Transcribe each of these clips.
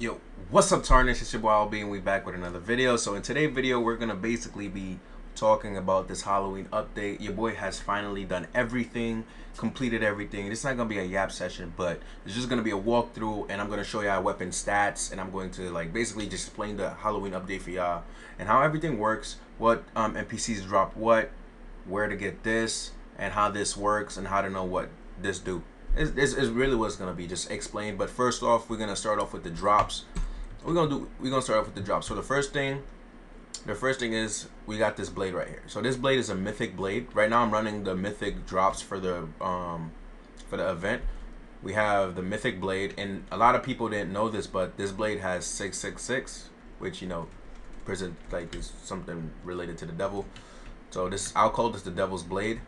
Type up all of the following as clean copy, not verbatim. Yo, what's up, Tarnish? It's your boy Albee, and we back with another video. So in today's video, we're gonna basically be talking about this Halloween update. Your boy has finally done everything, completed everything. It's not gonna be a yap session, but it's just gonna be a walkthrough, and I'm gonna show y'all weapon stats, and I'm going to like basically just explain the Halloween update for y'all and how everything works, what NPCs drop what, where to get this, and how this works, and how to know what this do. It's really what's gonna be just explained. But first off, we're gonna start off with the drops. We're gonna start off with the drops. So the first thing is we got this blade right here. So this blade is a mythic blade. Right now I'm running the mythic drops for the event. We have the mythic blade, and a lot of people didn't know this, but this blade has 666, which, you know, prison like is something related to the devil. So this, I'll call this the devil's blade.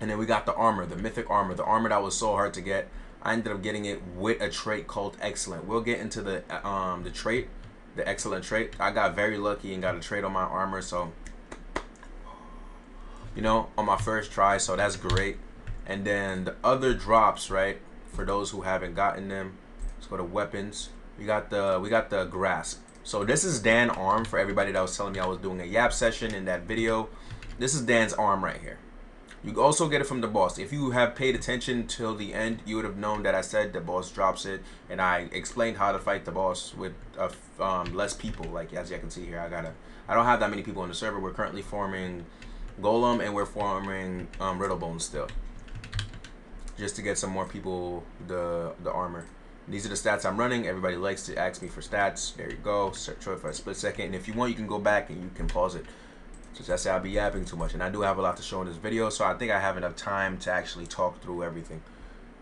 And then we got the armor, the mythic armor, the armor that was so hard to get. I ended up getting it with a trait called excellent. We'll get into the trait, the excellent trait. I got very lucky and got a trait on my armor, so, you know, on my first try, so that's great. And then the other drops, right, for those who haven't gotten them, let's go to weapons. We got the grasp. So this is Dan's arm, for everybody that was telling me I was doing a yap session in that video. This is Dan's arm right here. You also get it from the boss. If you have paid attention till the end, you would have known that I said the boss drops it, and I explained how to fight the boss with less people. Like, as you can see here, I don't have that many people on the server. We're currently forming Golem, and we're forming Riddle Bones still, just to get some more people the armor. These are the stats I'm running. Everybody likes to ask me for stats. There you go. Search for a split second, and if you want, you can go back and you can pause it. Just I say I'll be yapping too much, and I do have a lot to show in this video, so I think I have enough time to actually talk through everything.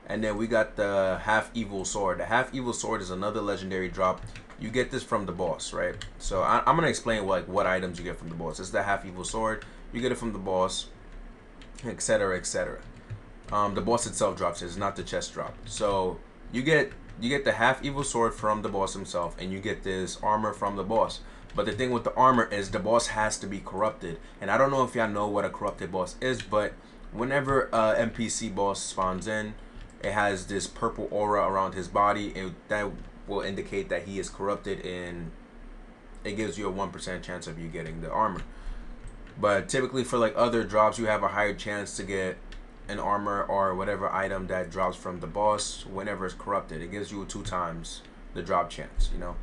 And then we got the half evil sword. The half evil sword is another legendary drop. You get this from the boss, right? So I'm gonna explain like what items you get from the boss. It's the half evil sword. You get it from the boss, etc., etc. The boss itself drops it. It's not the chest drop. So you get the half evil sword from the boss himself, and you get this armor from the boss. But the thing with the armor is the boss has to be corrupted. And I don't know if y'all know what a corrupted boss is, but whenever an NPC boss spawns in, it has this purple aura around his body, and that will indicate that he is corrupted, and it gives you a 1% chance of you getting the armor. But typically for like other drops, you have a higher chance to get an armor or whatever item that drops from the boss whenever it's corrupted. It gives you 2 times the drop chance, you know.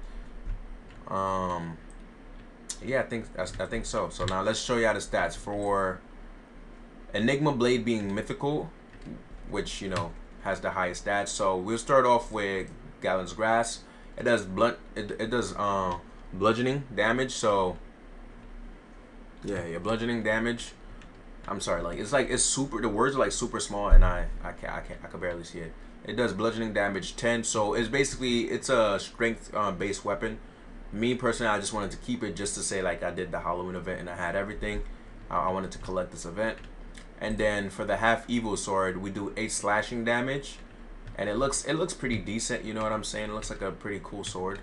Yeah, I think so. So now let's show you how the stats for Enigma Blade being mythical, which, you know, has the highest stats. So we'll start off with Galen's Grass. It does bludgeoning damage. So yeah, your bludgeoning damage. I'm sorry, like it's super. The words are like super small, and I can barely see it. It does bludgeoning damage 10. So it's basically a strength based weapon. Me personally, I just wanted to keep it just to say like I did the Halloween event and I had everything. I wanted to collect this event. And then for the half evil sword, we do 8 slashing damage, and it looks pretty decent. You know what I'm saying? It looks like a pretty cool sword.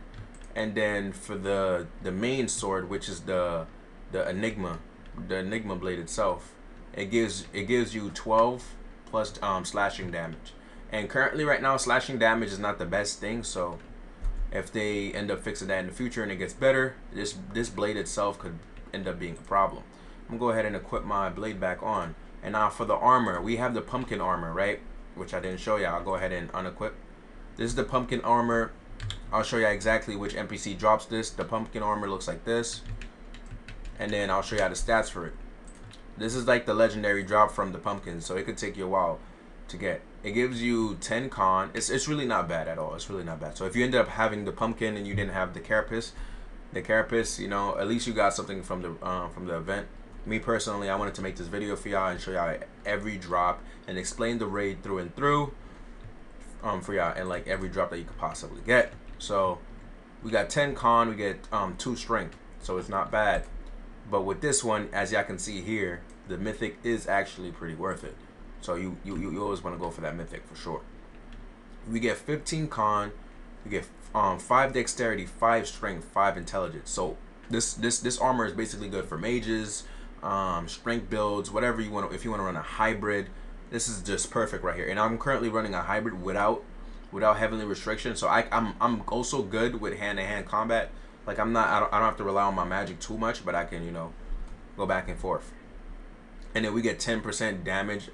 And then for the main sword, which is the Enigma Blade itself, it gives you 12 plus slashing damage. And currently, right now, slashing damage is not the best thing, so if they end up fixing that in the future and it gets better, this blade itself could end up being a problem. I'm gonna go ahead and equip my blade back on. And now for the armor, we have the pumpkin armor, right? Which I didn't show y'all. I'll go ahead and unequip. This is the pumpkin armor. I'll show y'all exactly which NPC drops this. The pumpkin armor looks like this. And then I'll show y'all the stats for it. This is like the legendary drop from the pumpkin, so it could take you a while to get. It gives you 10 con. It's really not bad at all. It's really not bad. So if you end up having the pumpkin and you didn't have the carapace, you know, at least you got something from the event. Me personally, I wanted to make this video for y'all and show y'all every drop and explain the raid through and through for y'all, and like every drop that you could possibly get. So we got 10 con. We get 2 strength. So it's not bad. But with this one, as y'all can see here, the mythic is actually pretty worth it. So you always want to go for that mythic for sure. We get 15 con, we get 5 dexterity, 5 strength, 5 intelligence. So this armor is basically good for mages, strength builds, whatever you want. If you want to run a hybrid, this is just perfect right here. And I'm currently running a hybrid without without heavenly restriction. So I'm also good with hand-to-hand combat. Like I don't have to rely on my magic too much, but I can, you know, go back and forth. And then we get 10% damage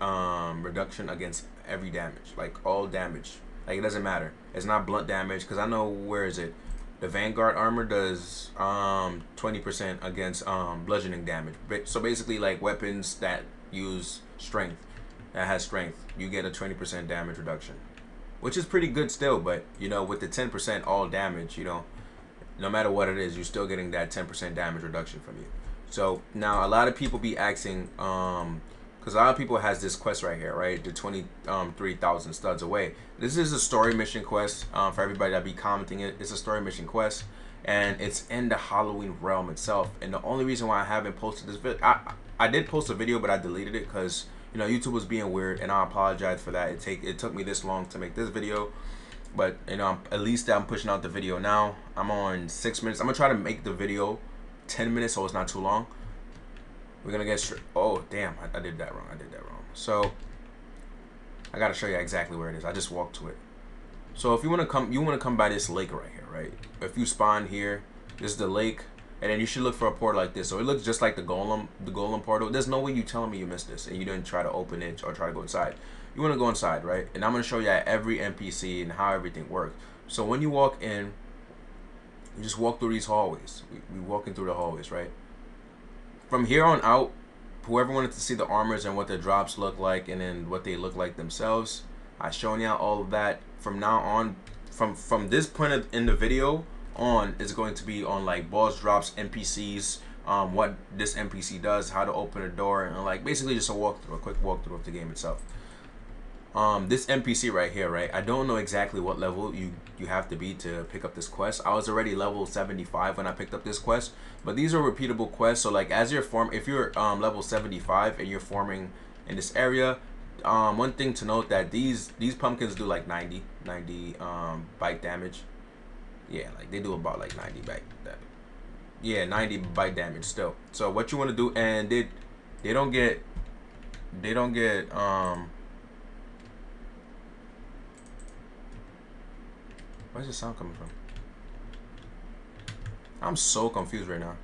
reduction against every damage, like all damage. Like it doesn't matter. It's not blunt damage, because I know, where is it? The Vanguard Armor does 20% against bludgeoning damage. So basically, like weapons that use strength, that has strength, you get a 20% damage reduction, which is pretty good still. But you know, with the 10% all damage, you know, no matter what it is, you're still getting that 10% damage reduction from you. So now a lot of people be asking, because a lot of people has this quest right here, right? The 23,000 studs away. This is a story mission quest. For everybody that be commenting it, it's a story mission quest, and it's in the Halloween realm itself. And the only reason why I haven't posted this video, I did post a video, but I deleted it because, you know, YouTube was being weird, and I apologize for that. It took me this long to make this video, but you know, at least I'm pushing out the video now. I'm on 6 minutes. I'm gonna try to make the video 10 minutes so it's not too long. We're gonna get straight. Oh damn, I did that wrong. I did that wrong. So I gotta show you exactly where it is. I just walked to it. So if you wanna come, you wanna come by this lake right here, right? If you spawn here, this is the lake, and then you should look for a portal like this. So it looks just like the golem portal. There's no way you telling me you missed this and you didn't try to open it or try to go inside. You wanna go inside, right? And I'm gonna show you every NPC and how everything works. So when you walk in, you just walk through these hallways. We walking through the hallways, right? From here on out, whoever wanted to see the armors and what the drops look like, and then what they look like themselves, I've shown you all of that. From now on, from this point in the video on, it's going to be on like boss drops, NPCs, what this NPC does, how to open a door, and like basically just a walkthrough, a quick walkthrough of the game itself. This NPC right here, right? I don't know exactly what level you have to be to pick up this quest. I was already level 75 when I picked up this quest, but these are repeatable quests. So like as you're if you're level 75 and you're farming in this area, one thing to note that these pumpkins do like 90 bite damage. Yeah, like they do about like 90 bite damage. Yeah, 90 bite damage still. So what you want to do, and they don't get where's the sound coming from? I'm so confused right now.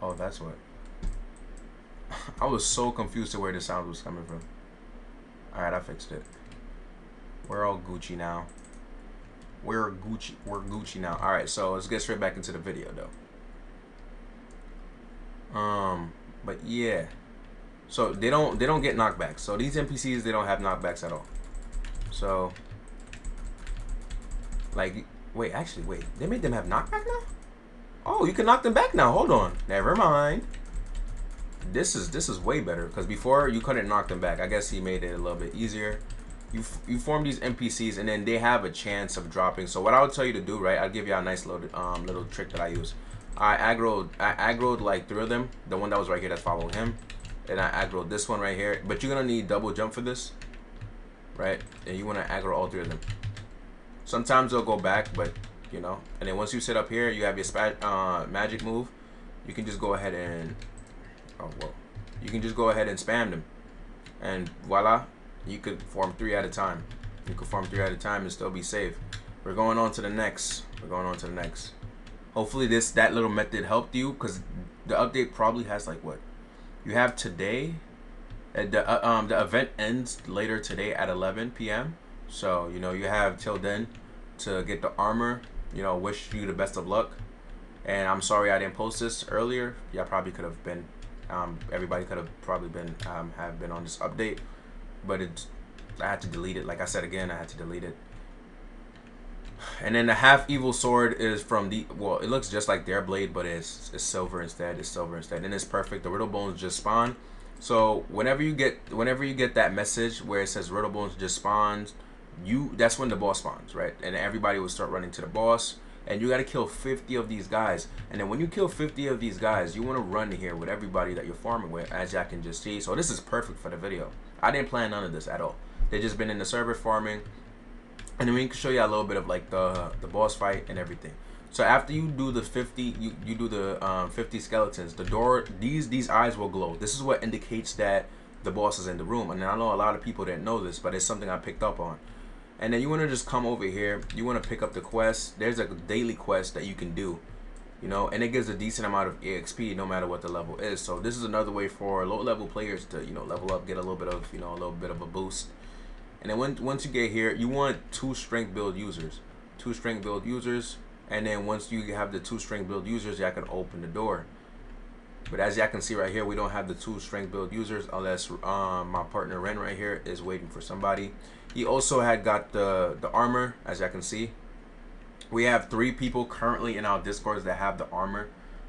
Oh, that's what. I was so confused to where the sound was coming from. Alright, I fixed it. We're all Gucci now. We're Gucci now. Alright, so let's get straight back into the video though. But yeah. So they don't get knockbacks. So these NPCs, they don't have knockbacks at all. So like, wait, actually, wait. They made them have knockback now? Oh, you can knock them back now. Hold on. Never mind. This is way better, because before you couldn't knock them back. I guess he made it a little bit easier. You form these NPCs, and then they have a chance of dropping. So what I would tell you to do, right? I'll give you a nice little trick that I use. I aggroed like 3 of them. The one that was right here that followed him, and I aggroed this one right here. But you're gonna need double jump for this, right? And you wanna aggro all 3 of them. Sometimes they'll go back, but you know. And then once you sit up here, you have your magic move. You can just go ahead and spam them, and voila, you could form 3 at a time. You could form 3 at a time and still be safe. We're going on to the next. We're going on to the next. Hopefully that little method helped you, because the update probably has like what you have today. The event ends later today at 11 p.m. So, you know, you have till then to get the armor. You know, wish you the best of luck. And I'm sorry I didn't post this earlier. Yeah, I probably could have been, everybody could have probably been, have been on this update. But I had to delete it. Like I said again, I had to delete it. And then the half evil sword is from the, well, it looks just like their blade, but it's silver instead. It's silver instead. And it's perfect. The Riddle Bones just spawned. So whenever you get that message where it says Riddle Bones just spawns, that's when the boss spawns, right? And everybody will start running to the boss, and you got to kill 50 of these guys. And then when you kill 50 of these guys, you want to run here with everybody that you're farming with, as y'all can just see. So this is perfect for the video. I didn't plan none of this at all. They just been in the server farming, and then we can show you a little bit of like the boss fight and everything. So after you do the 50, you do the 50 skeletons, the door, these eyes will glow. This is what indicates that the boss is in the room. And I know a lot of people didn't know this, but it's something I picked up on. And then you want to just come over here. You want to pick up the quest. There's a daily quest that you can do, you know, and it gives a decent amount of EXP no matter what the level is. So this is another way for low level players to, you know, level up, get a little bit of, you know, a little bit of a boost. And then once you get here, you want two strength build users. And then once you have the two strength build users, y'all can open the door. But as y'all can see right here, we don't have the two strength build users unless my partner Ren right here is waiting for somebody. He also had got the armor, as y'all can see. We have 3 people currently in our Discords that have the armor.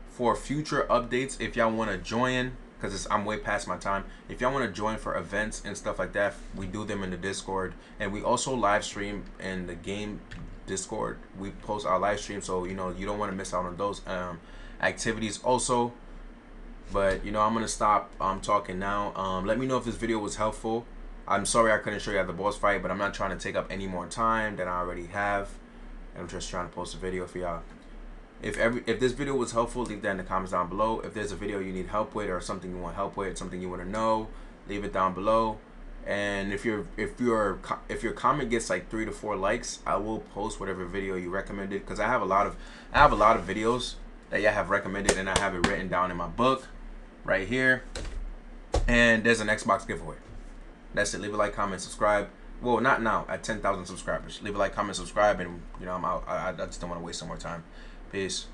For future updates, if y'all want to join, because I'm way past my time, if y'all want to join for events and stuff like that, we do them in the Discord. And we also live stream in the game Discord. We post our live stream, so you know, you don't want to miss out on those activities also. But you know, I'm gonna stop talking now. Let me know if this video was helpful. I'm sorry I couldn't show you the boss fight, but I'm not trying to take up any more time than I already have. I'm just trying to post a video for y'all. If this video was helpful, leave that in the comments down below. If there's a video you need help with, or something you want help with, something you want to know, leave it down below. And if your comment gets like 3 to 4 likes, I will post whatever video you recommended, because I have a lot of videos that y'all have recommended, and I have it written down in my book right here. And there's an Xbox giveaway. That's it. Leave a like, comment, subscribe. Well, not now, at 10,000 subscribers. Leave a like, comment, subscribe, and you know, I'm out. I just don't want to waste some more time. Peace.